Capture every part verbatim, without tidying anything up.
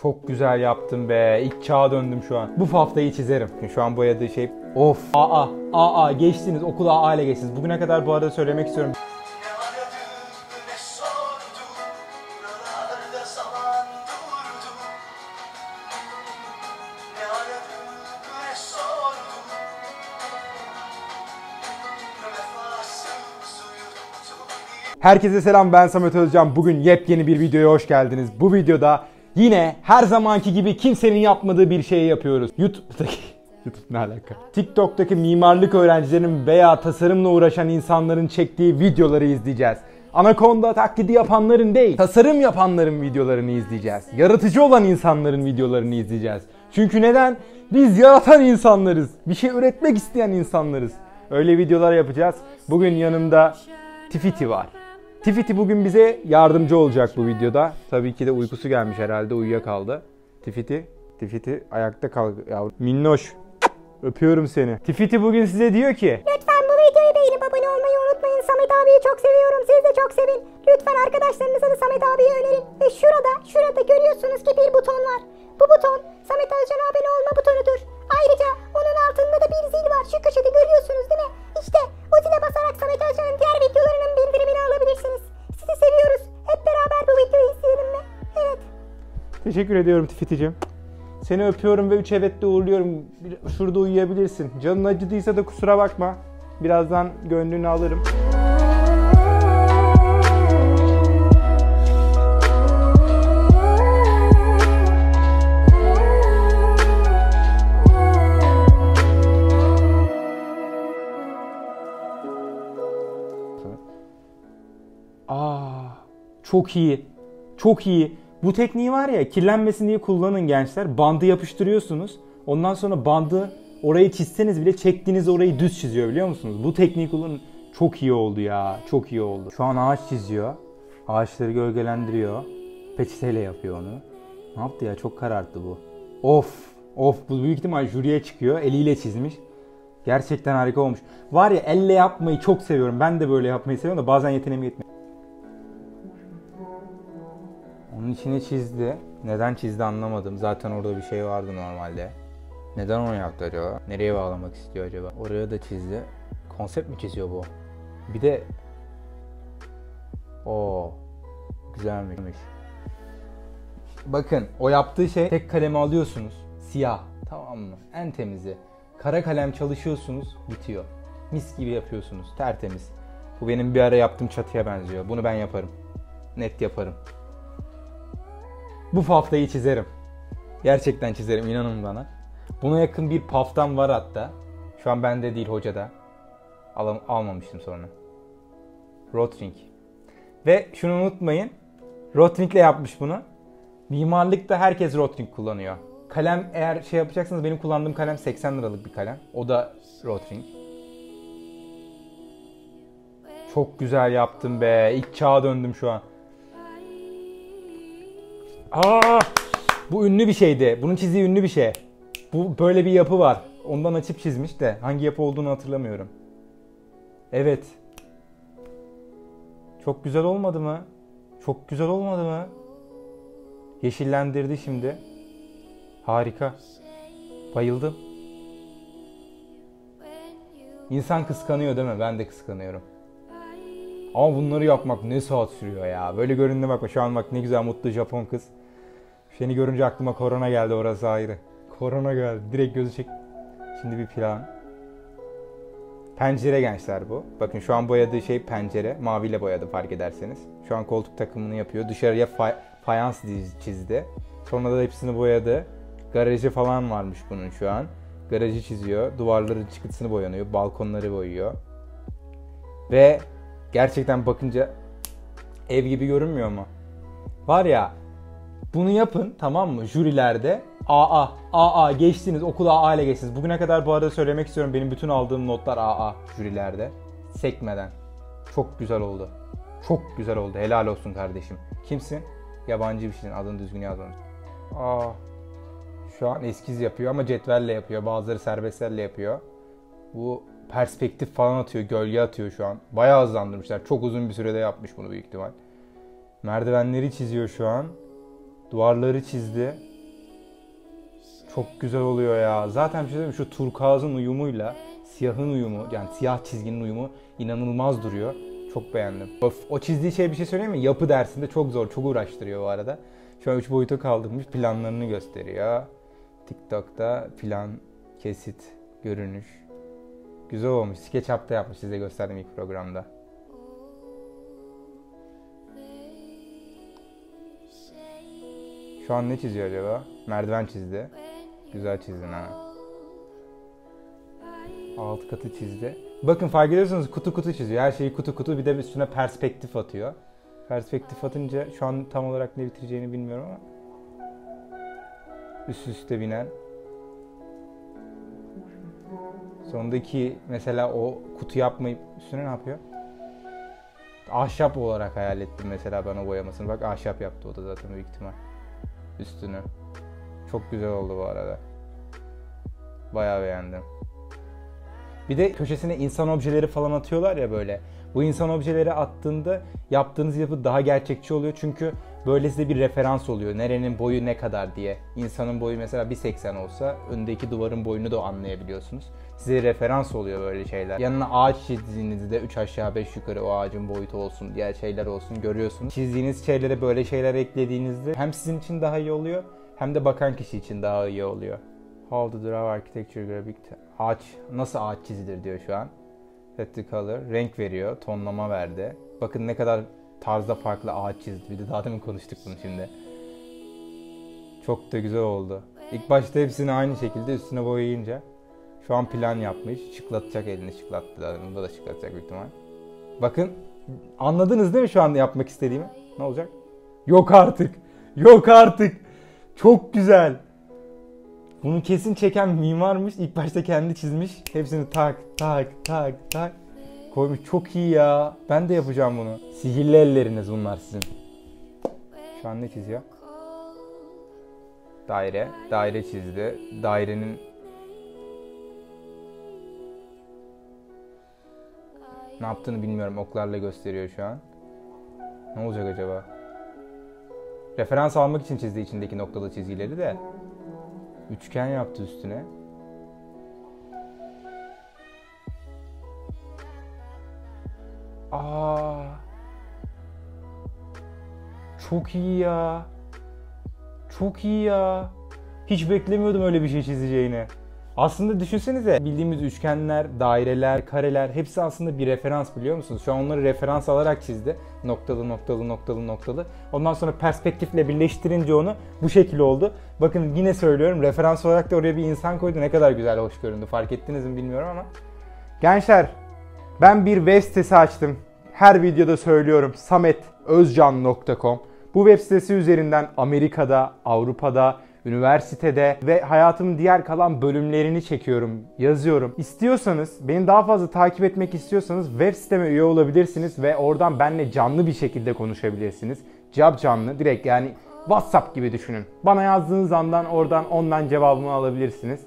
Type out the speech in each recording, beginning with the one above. Çok güzel yaptım be. İlk çağa döndüm şu an. Bu haftayı çizerim. Şu an boyadığı şey... Of. A A. A A. Geçtiniz. Okul A A ile geçtiniz. Bugüne kadar bu arada söylemek istiyorum. Herkese selam. Ben Samet Özcan. Bugün yepyeni bir videoya hoş geldiniz. Bu videoda... Yine her zamanki gibi kimsenin yapmadığı bir şeyi yapıyoruz. YouTube'daki... YouTube ne alaka? TikTok'taki mimarlık öğrencilerinin veya tasarımla uğraşan insanların çektiği videoları izleyeceğiz. Anakonda taklidi yapanların değil, tasarım yapanların videolarını izleyeceğiz. Yaratıcı olan insanların videolarını izleyeceğiz. Çünkü neden? Biz yaratan insanlarız. Bir şey üretmek isteyen insanlarız. Öyle videolar yapacağız. Bugün yanımda Tiffity var. Tiffity bugün bize yardımcı olacak bu videoda. Tabii ki de uykusu gelmiş herhalde, uyuyakaldı. Tiffity, Tiffity ayakta kalk yavrum. Minnoş, öpüyorum seni. Tiffity bugün size diyor ki... Lütfen bu videoyu beğenip abone olmayı unutmayın. Samet abiyi çok seviyorum, siz de çok sevin. Lütfen arkadaşlarınıza da Samet abiyi önerin. Ve şurada, şurada görüyorsunuz ki bir buton var. Bu buton Samet Özcan abone olma butonudur. Ayrıca onun altında da bir zil var. Şu köşede görüyorsunuz değil mi? İşte o zile basarak Samet Özcan'ın diğer videolarının bildirimini alabilirsiniz. Sizi seviyoruz. Hep beraber bu videoyu izleyelim mi? Evet. Teşekkür ediyorum Tiffy'cim. Seni öpüyorum ve üç evetle uğurluyorum. Şurada uyuyabilirsin. Canın acıdıysa da kusura bakma. Birazdan gönlünü alırım. Çok iyi. Çok iyi. Bu tekniği var ya, kirlenmesin diye kullanın gençler. Bandı yapıştırıyorsunuz. Ondan sonra bandı orayı çizseniz bile çektiğiniz orayı düz çiziyor, biliyor musunuz? Bu tekniği kullanın. Çok iyi oldu ya. Çok iyi oldu. Şu an ağaç çiziyor. Ağaçları gölgelendiriyor. Peçeteyle yapıyor onu. Ne yaptı ya? Çok kararttı bu. Of. Of. Bu büyük ihtimal jüriye çıkıyor. Eliyle çizmiş. Gerçekten harika olmuş. Var ya, elle yapmayı çok seviyorum. Ben de böyle yapmayı seviyorum da bazen yeteneğim yetmiyor. Onun içine çizdi. Neden çizdi anlamadım. Zaten orada bir şey vardı normalde. Neden onu yaptı acaba? Nereye bağlamak istiyor acaba? Oraya da çizdi. Konsept mi çiziyor bu? Bir de... Oo, güzelmiş. Bakın, o yaptığı şey, tek kalemi alıyorsunuz. Siyah, tamam mı? En temizi. Kara kalem çalışıyorsunuz, bitiyor. Mis gibi yapıyorsunuz, tertemiz. Bu benim bir ara yaptığım çatıya benziyor. Bunu ben yaparım. Net yaparım. Bu paftayı çizerim. Gerçekten çizerim, inanın bana. Buna yakın bir paftam var hatta. Şu an bende değil, hocada. Al almamıştım sonra. Rotring. Ve şunu unutmayın. Rotring'le yapmış bunu. Mimarlıkta herkes Rotring kullanıyor. Kalem, eğer şey yapacaksanız, benim kullandığım kalem seksen liralık bir kalem. O da Rotring. Çok güzel yaptım be. İlk çağa döndüm şu an. Aa, bu ünlü bir şeydi. Bunun çizdiği ünlü bir şey. Bu böyle bir yapı var. Ondan açıp çizmiş de hangi yapı olduğunu hatırlamıyorum. Evet. Çok güzel olmadı mı? Çok güzel olmadı mı? Yeşillendirdi şimdi. Harika. Bayıldım. İnsan kıskanıyor değil mi? Ben de kıskanıyorum. Ama bunları yapmak ne saat sürüyor ya. Böyle göründüğüne bakma. Şu an bak, ne güzel mutlu Japon kız. Seni görünce aklıma korona geldi, orası ayrı. Korona geldi. Direkt gözü çek. Şimdi bir plan. Pencere gençler bu. Bakın şu an boyadığı şey pencere. Maviyle boyadı, fark ederseniz. Şu an koltuk takımını yapıyor. Dışarıya fay fayans çizdi. Sonra da hepsini boyadı. Garajı falan varmış bunun şu an. Garajı çiziyor. Duvarları, çıkıntısını boyanıyor. Balkonları boyuyor. Ve gerçekten bakınca ev gibi görünmüyor mu? Var ya, bunu yapın, tamam mı? Jürilerde A A, A A geçtiniz, okul A A ile geçtiniz. Bugüne kadar bu arada söylemek istiyorum, benim bütün aldığım notlar A A jürilerde. Sekmeden. Çok güzel oldu. Çok güzel oldu. Helal olsun kardeşim. Kimsin? Yabancı bir şeyin adını düzgün yazmamış. Aa, şu an eskiz yapıyor ama cetvelle yapıyor. Bazıları serbestlerle yapıyor. Bu... Perspektif falan atıyor, gölge atıyor şu an. Bayağı hızlandırmışlar. Çok uzun bir sürede yapmış bunu büyük ihtimal. Merdivenleri çiziyor şu an. Duvarları çizdi. Çok güzel oluyor ya. Zaten bir şey söyleyeyim, şu turkuazın uyumuyla siyahın uyumu, yani siyah çizginin uyumu inanılmaz duruyor. Çok beğendim. Of, o çizdiği şey bir şey söyleyeyim mi? Yapı dersinde çok zor, çok uğraştırıyor bu arada. Şu an üç boyuta kaldırmış, planlarını gösteriyor. TikTok'ta plan, kesit, görünüş. Güzel olmuş. SketchUp'ta yapmış, size gösterdim ilk programda. Şu an ne çiziyor acaba? Merdiven çizdi. Güzel çizdin ha. Alt katı çizdi. Bakın fark ediyorsunuz, kutu kutu çiziyor. Her şeyi kutu kutu, bir de üstüne perspektif atıyor. Perspektif atınca şu an tam olarak ne bitireceğini bilmiyorum ama. Üst üste binen. Sondaki mesela o kutu yapmayıp üstüne ne yapıyor? Ahşap olarak hayal ettim mesela ben o boyamasını. Bak ahşap yaptı o da zaten büyük ihtimal. Üstünü. Çok güzel oldu bu arada. Bayağı beğendim. Bir de köşesine insan objeleri falan atıyorlar ya böyle. Bu insan objeleri attığında yaptığınız yapı daha gerçekçi oluyor. Çünkü böyle size bir referans oluyor. Nerenin boyu ne kadar diye. İnsanın boyu mesela bir seksen olsa öndeki duvarın boyunu da anlayabiliyorsunuz. Size referans oluyor böyle şeyler. Yanına ağaç çizdiğinizde üç aşağı beş yukarı o ağacın boyutu olsun, diğer şeyler olsun görüyorsunuz. Çizdiğiniz şeylere böyle şeyler eklediğinizde hem sizin için daha iyi oluyor hem de bakan kişi için daha iyi oluyor. How to draw architecture graphic. Ağaç, nasıl ağaç çizilir diyor şu an. Set the color, renk veriyor, tonlama verdi. Bakın ne kadar tarzda farklı ağaç çizdi. Bir de daha demin konuştuk bunu şimdi. Çok da güzel oldu. İlk başta hepsini aynı şekilde üstüne boyayınca. Şu an plan yapmış. Çıklatacak, elini çıklattı. Bunda da çıklatacak büyük ihtimal. Bakın anladınız değil mi şu anda yapmak istediğimi? Ne olacak? Yok artık. Yok artık. Çok güzel. Bunu kesin çeken mimarmış. İlk başta kendi çizmiş. Hepsini tak tak tak tak koymuş. Çok iyi ya. Ben de yapacağım bunu. Sihirli elleriniz bunlar sizin. Şu an ne çiziyor? Daire. Daire çizdi. Dairenin ne yaptığını bilmiyorum. Oklarla gösteriyor şu an. Ne olacak acaba? Referans almak için çizdiği içindeki noktalı çizgileri de. Üçgen yaptı üstüne. Aa, çok iyi ya. Çok iyi ya. Hiç beklemiyordum öyle bir şey çizeceğini. Aslında düşünsenize bildiğimiz üçgenler, daireler, kareler hepsi aslında bir referans biliyor musunuz? Şu an onları referans alarak çizdi. Noktalı, noktalı, noktalı, noktalı. Ondan sonra perspektifle birleştirince onu bu şekil oldu. Bakın yine söylüyorum, referans olarak da oraya bir insan koydu. Ne kadar güzel, hoş göründü. Fark ettiniz mi bilmiyorum ama. Gençler, ben bir web sitesi açtım. Her videoda söylüyorum, samet özcan nokta com. Bu web sitesi üzerinden Amerika'da, Avrupa'da, üniversitede ve hayatımın diğer kalan bölümlerini çekiyorum, yazıyorum. İstiyorsanız, beni daha fazla takip etmek istiyorsanız web siteme üye olabilirsiniz ve oradan benimle canlı bir şekilde konuşabilirsiniz. Cevap canlı, direkt yani WhatsApp gibi düşünün. Bana yazdığınız andan oradan ondan cevabımı alabilirsiniz.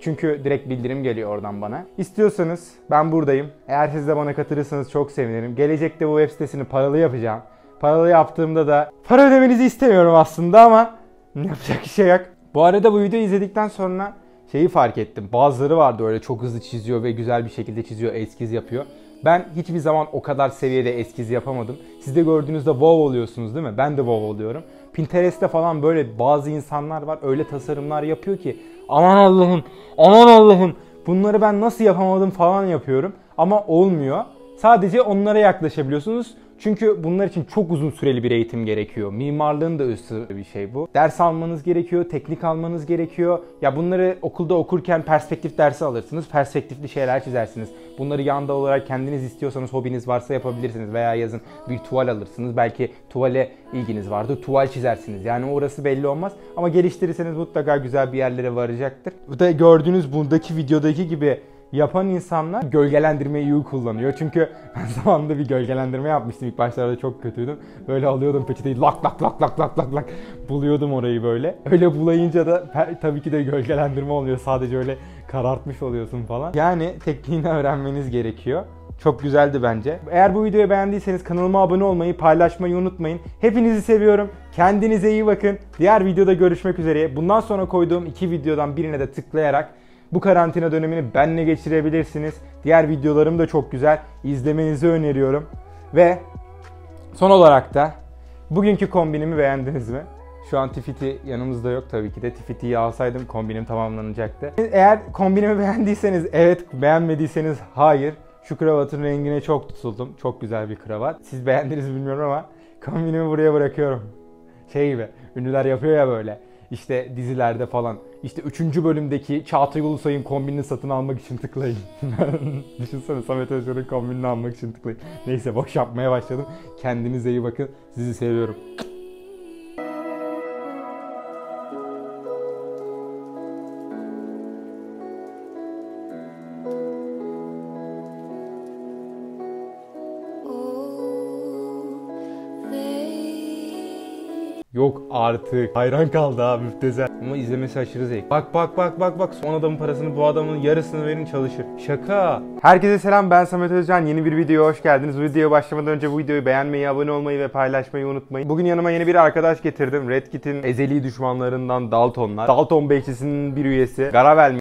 Çünkü direkt bildirim geliyor oradan bana. İstiyorsanız ben buradayım. Eğer siz de bana katılırsanız çok sevinirim. Gelecekte bu web sitesini paralı yapacağım. Paralı yaptığımda da para ödemenizi istemiyorum aslında ama yapacak bir şey yok. Bu arada bu videoyu izledikten sonra şeyi fark ettim. Bazıları vardı öyle çok hızlı çiziyor ve güzel bir şekilde çiziyor, eskiz yapıyor. Ben hiçbir zaman o kadar seviyede eskiz yapamadım. Siz de gördüğünüzde wow oluyorsunuz değil mi? Ben de wow oluyorum. Pinterest'te falan böyle bazı insanlar var öyle tasarımlar yapıyor ki aman Allah'ım, aman Allah'ım bunları ben nasıl yapamadım falan yapıyorum. Ama olmuyor. Sadece onlara yaklaşabiliyorsunuz. Çünkü bunlar için çok uzun süreli bir eğitim gerekiyor. Mimarlığın da üstü bir şey bu. Ders almanız gerekiyor, teknik almanız gerekiyor. Ya bunları okulda okurken perspektif dersi alırsınız, perspektifli şeyler çizersiniz. Bunları yanda olarak kendiniz istiyorsanız, hobiniz varsa yapabilirsiniz. Veya yazın bir tuval alırsınız. Belki tuvale ilginiz vardır, tuval çizersiniz. Yani orası belli olmaz. Ama geliştirirseniz mutlaka güzel bir yerlere varacaktır. Bu da gördüğünüz bundaki videodaki gibi yapan insanlar gölgelendirmeyi iyi kullanıyor. Çünkü ben zamanında bir gölgelendirme yapmıştım. İlk başlarda çok kötüydüm. Böyle alıyordum peçeteyi lak lak lak lak lak lak lak buluyordum orayı böyle. Öyle bulayınca da tabii ki de gölgelendirme oluyor. Sadece öyle karartmış oluyorsun falan. Yani tekniğini öğrenmeniz gerekiyor. Çok güzeldi bence. Eğer bu videoyu beğendiyseniz kanalıma abone olmayı, paylaşmayı unutmayın. Hepinizi seviyorum. Kendinize iyi bakın. Diğer videoda görüşmek üzere. Bundan sonra koyduğum iki videodan birine de tıklayarak bu karantina dönemini benle geçirebilirsiniz. Diğer videolarım da çok güzel. İzlemenizi öneriyorum. Ve son olarak da bugünkü kombinimi beğendiniz mi? Şu an Tiffity yanımızda yok tabii ki de. Tiffy'yi alsaydım kombinim tamamlanacaktı. Eğer kombinimi beğendiyseniz evet, beğenmediyseniz hayır. Şu kravatın rengine çok tutuldum. Çok güzel bir kravat. Siz beğendiniz bilmiyorum ama kombinimi buraya bırakıyorum. Şey gibi, ünlüler yapıyor ya böyle. İşte dizilerde falan. İşte üçüncü bölümdeki Çağatay Ulusoy'un kombinini satın almak için tıklayın. Düşünsene, Samet Özcan'ın kombinini almak için tıklayın. Neyse, boş yapmaya başladım. Kendinize iyi bakın. Sizi seviyorum. Yok artık. Hayran kaldı ha müfteze. Ama izlemesi aşırı zevk. Bak bak bak bak bak. Son adamın parasını bu adamın yarısını verin, çalışır. Şaka. Herkese selam, ben Samet Özcan. Yeni bir videoya hoş geldiniz. Bu videoya başlamadan önce bu videoyu beğenmeyi, abone olmayı ve paylaşmayı unutmayın. Bugün yanıma yeni bir arkadaş getirdim. Redkit'in ezeli düşmanlarından Daltonlar. Dalton bekçisinin bir üyesi. Garavel